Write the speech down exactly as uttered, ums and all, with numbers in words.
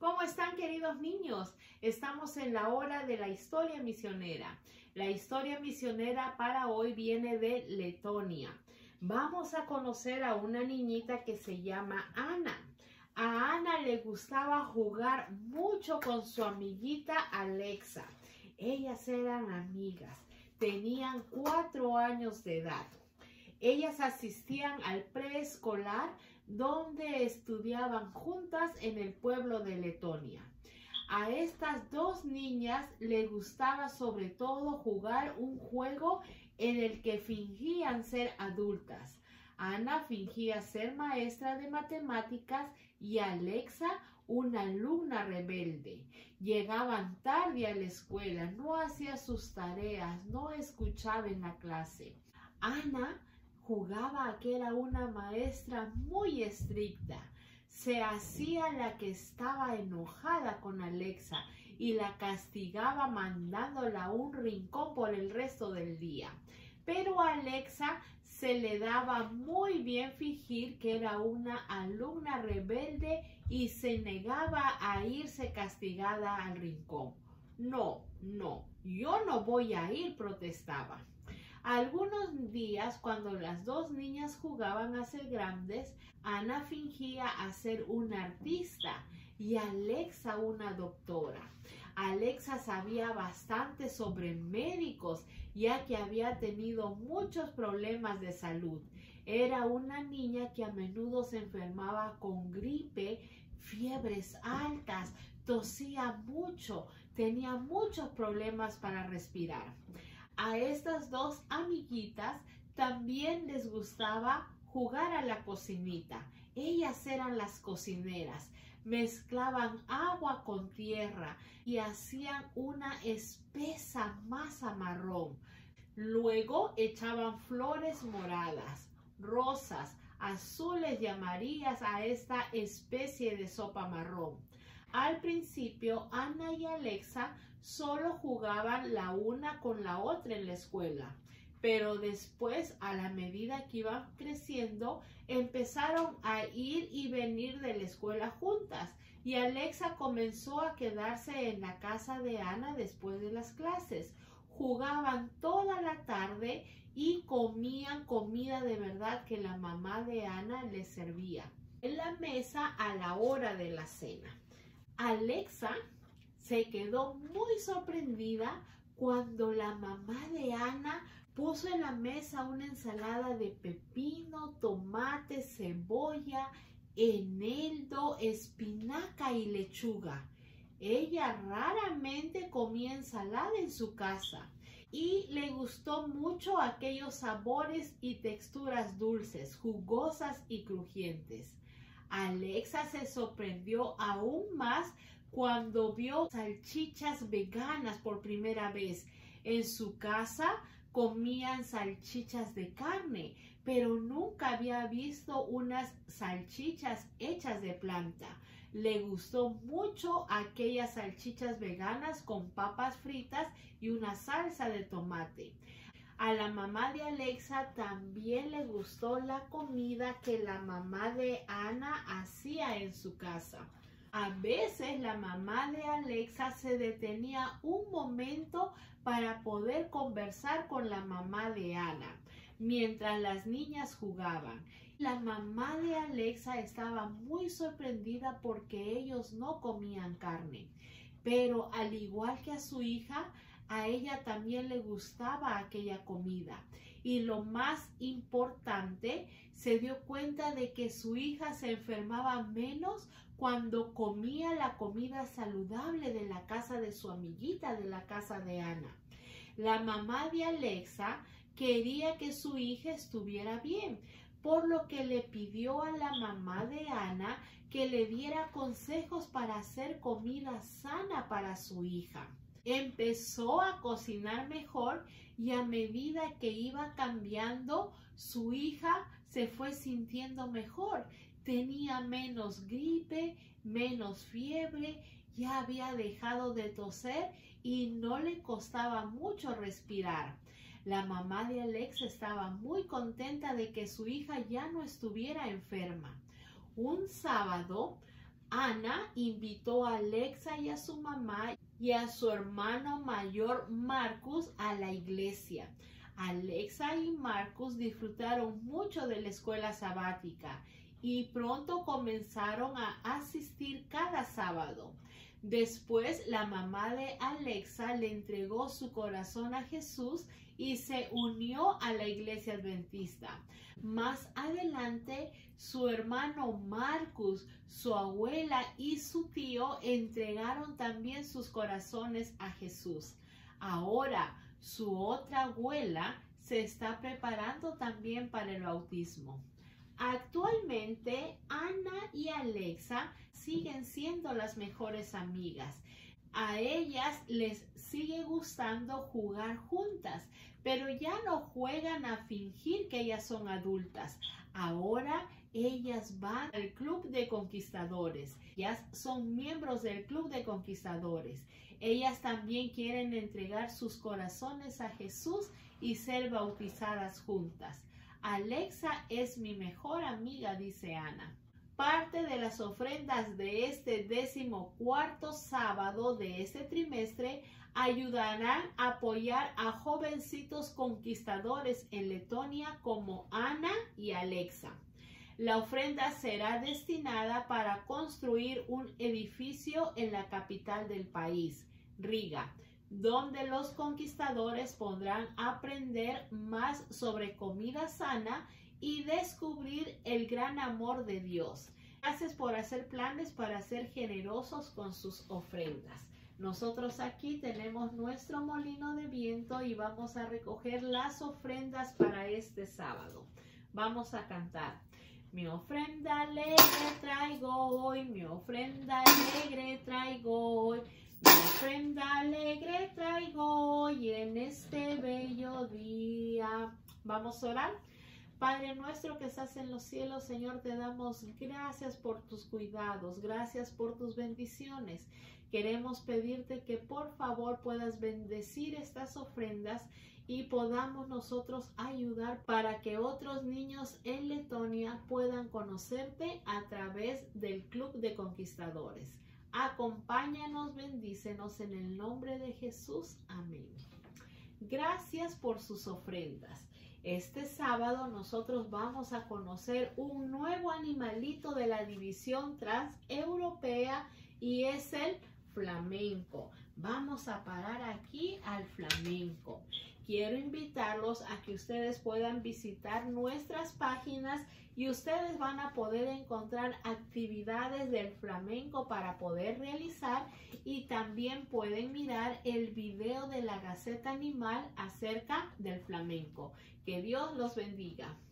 ¿Cómo están, queridos niños? Estamos en la hora de la historia misionera. La historia misionera para hoy viene de Letonia. Vamos a conocer a una niñita que se llama Ana. A Ana le gustaba jugar mucho con su amiguita Alexa. Ellas eran amigas. Tenían cuatro años de edad. Ellas asistían al preescolar donde estudiaban juntas en el pueblo de Letonia. A estas dos niñas les gustaba sobre todo jugar un juego en el que fingían ser adultas. Ana fingía ser maestra de matemáticas y Alexa una alumna rebelde. Llegaban tarde a la escuela, no hacía sus tareas, no escuchaba en la clase. Ana jugaba a que era una maestra muy estricta. Se hacía la que estaba enojada con Alexa y la castigaba mandándola a un rincón por el resto del día. Pero a Alexa se le daba muy bien fingir que era una alumna rebelde y se negaba a irse castigada al rincón. No, no, yo no voy a ir, protestaba. Algunos días, cuando las dos niñas jugaban a ser grandes, Ana fingía hacer una artista y Alexa una doctora. Alexa sabía bastante sobre médicos, ya que había tenido muchos problemas de salud. Era una niña que a menudo se enfermaba con gripe, fiebres altas, tosía mucho, tenía muchos problemas para respirar. A estas dos amiguitas también les gustaba jugar a la cocinita. Ellas eran las cocineras. Mezclaban agua con tierra y hacían una espesa masa marrón. Luego echaban flores moradas, rosas, azules y amarillas a esta especie de sopa marrón. Al principio, Ana y Alexa solo jugaban la una con la otra en la escuela, pero después, a la medida que iban creciendo, empezaron a ir y venir de la escuela juntas, y Alexa comenzó a quedarse en la casa de Ana después de las clases. Jugaban toda la tarde y comían comida de verdad que la mamá de Ana les servía en la mesa a la hora de la cena. Alexa se quedó muy sorprendida cuando la mamá de Ana puso en la mesa una ensalada de pepino, tomate, cebolla, eneldo, espinaca y lechuga. Ella raramente comía ensalada en su casa y le gustó mucho aquellos sabores y texturas dulces, jugosas y crujientes. Alexa se sorprendió aún más cuando vio salchichas veganas por primera vez. En su casa comían salchichas de carne, pero nunca había visto unas salchichas hechas de planta. Le gustó mucho aquellas salchichas veganas con papas fritas y una salsa de tomate. A la mamá de Alexa también le gustó la comida que la mamá de Ana hacía en su casa. A veces la mamá de Alexa se detenía un momento para poder conversar con la mamá de Ana, mientras las niñas jugaban. La mamá de Alexa estaba muy sorprendida porque ellos no comían carne, pero al igual que a su hija, a ella también le gustaba aquella comida. Y lo más importante, se dio cuenta de que su hija se enfermaba menos cuando comía la comida saludable de la casa de su amiguita, de la casa de Ana. La mamá de Alexa quería que su hija estuviera bien, por lo que le pidió a la mamá de Ana que le diera consejos para hacer comida sana para su hija. Empezó a cocinar mejor y a medida que iba cambiando, su hija se fue sintiendo mejor. Tenía menos gripe, menos fiebre, ya había dejado de toser y no le costaba mucho respirar. La mamá de Alexa estaba muy contenta de que su hija ya no estuviera enferma. Un sábado, Ana invitó a Alexa y a su mamá y a su hermano mayor Marcus a la iglesia. Alexa y Marcus disfrutaron mucho de la escuela sabática y pronto comenzaron a asistir cada sábado. Después, la mamá de Alexa le entregó su corazón a Jesús y se unió a la iglesia adventista. Más adelante, su hermano Marcus, su abuela y su tío entregaron también sus corazones a Jesús. Ahora, su otra abuela se está preparando también para el bautismo. Actualmente, Ana y Alexa siguen siendo las mejores amigas. A ellas les sigue gustando jugar juntas, pero ya no juegan a fingir que ellas son adultas. Ahora ellas van al Club de Conquistadores. Ellas son miembros del Club de Conquistadores. Ellas también quieren entregar sus corazones a Jesús y ser bautizadas juntas. Alexa es mi mejor amiga, dice Ana. Parte de las ofrendas de este decimocuarto sábado de este trimestre ayudarán a apoyar a jovencitos conquistadores en Letonia como Ana y Alexa. La ofrenda será destinada para construir un edificio en la capital del país, Riga, donde los conquistadores podrán aprender más sobre comida sana y descubrir el gran amor de Dios. Gracias por hacer planes para ser generosos con sus ofrendas. Nosotros aquí tenemos nuestro molino de viento y vamos a recoger las ofrendas para este sábado. Vamos a cantar. Mi ofrenda alegre traigo hoy, mi ofrenda alegre traigo hoy. Mi ofrenda alegre traigo hoy en este bello día. Vamos a orar. Padre nuestro que estás en los cielos, Señor, te damos gracias por tus cuidados, gracias por tus bendiciones. Queremos pedirte que por favor puedas bendecir estas ofrendas y podamos nosotros ayudar para que otros niños en Letonia puedan conocerte a través del Club de Conquistadores. Acompáñanos, bendícenos en el nombre de Jesús. Amén. Gracias por sus ofrendas. Este sábado nosotros vamos a conocer un nuevo animalito de la División Transeuropea y es el flamenco. Vamos a parar aquí al flamenco. Quiero invitarlos a que ustedes puedan visitar nuestras páginas y ustedes van a poder encontrar actividades del flamenco para poder realizar y también pueden mirar el video de la Gaceta Animal acerca del flamenco. Que Dios los bendiga.